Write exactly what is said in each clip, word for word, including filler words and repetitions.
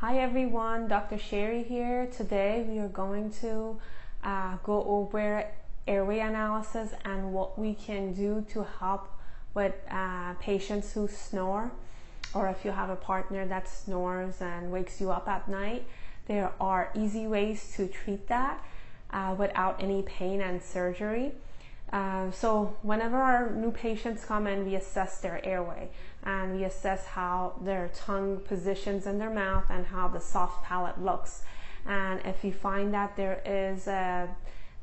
Hi everyone, Doctor Sherry here. Today we are going to uh, go over airway analysis and what we can do to help with uh, patients who snore, or if you have a partner that snores and wakes you up at night. There are easy ways to treat that uh, without any pain and surgery. Uh, so whenever our new patients come in, we assess their airway and we assess how their tongue positions in their mouth and how the soft palate looks. And if we find that there is a,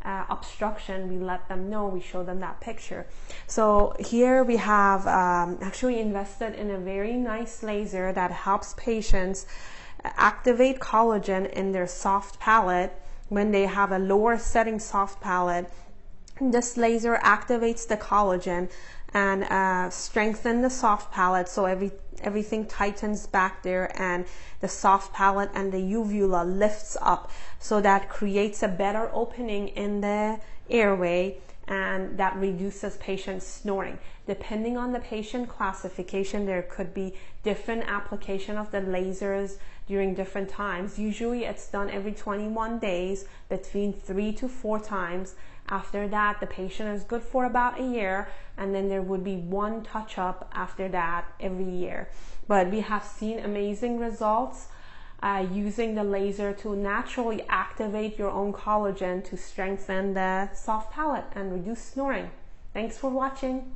a obstruction, we let them know, we show them that picture. So here we have um, actually invested in a very nice laser that helps patients activate collagen in their soft palate when they have a lower setting soft palate. This laser activates the collagen and uh, strengthens the soft palate, so every everything tightens back there and the soft palate and the uvula lifts up, so that creates a better opening in the airway and that reduces patient snoring. Depending on the patient classification, there could be different application of the lasers during different times. Usually it's done every twenty-one days, between three to four times. After that, the patient is good for about a year, and then there would be one touch-up after that every year. But we have seen amazing results uh, using the laser to naturally activate your own collagen to strengthen the soft palate and reduce snoring. Thanks for watching.